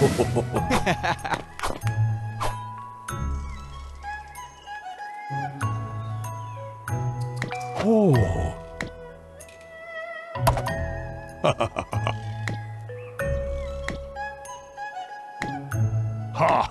Oh. Ha.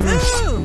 Ooh.